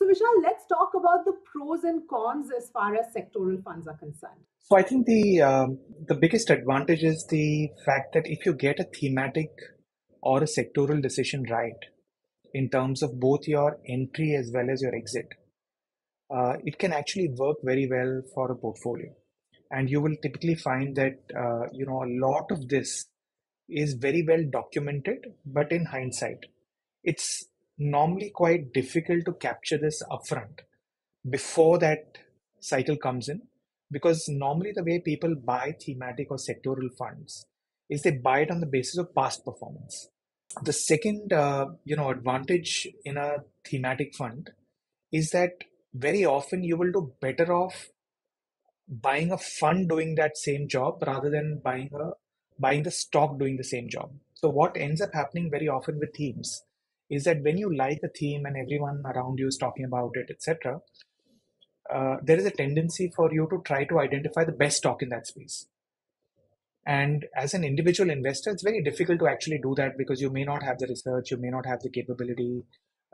So Vishal, let's talk about the pros and cons as far as sectoral funds are concerned. So I think the biggest advantage is the fact that if you get a thematic or a sectoral decision right, in terms of both your entry as well as your exit, it can actually work very well for a portfolio. And you will typically find that a lot of this is very well documented, but in hindsight, it's normally quite difficult to capture this upfront before that cycle comes in, because normally the way people buy thematic or sectoral funds is they buy it on the basis of past performance. The second advantage in a thematic fund is that very often you will do better off buying a fund doing that same job rather than buying the stock doing the same job. So what ends up happening very often with themes is that when you like a theme and everyone around you is talking about it, etc., there is a tendency for you to try to identify the best stock in that space. And as an individual investor, it's very difficult to actually do that because you may not have the research, you may not have the capability.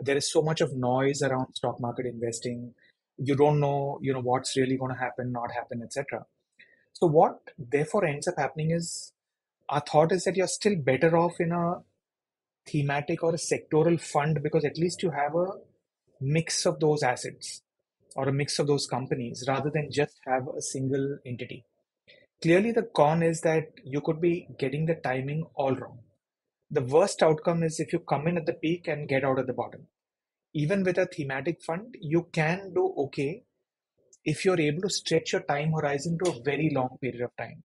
There is so much of noise around stock market investing. You don't know, what's really going to happen, not happen, etc. So what therefore ends up happening is, our thought is that you're still better off in a thematic or a sectoral fund because at least you have a mix of those assets or a mix of those companies rather than just have a single entity. Clearly, the con is that you could be getting the timing all wrong. The worst outcome is if you come in at the peak and get out at the bottom. Even with a thematic fund, you can do okay if you're able to stretch your time horizon to a very long period of time.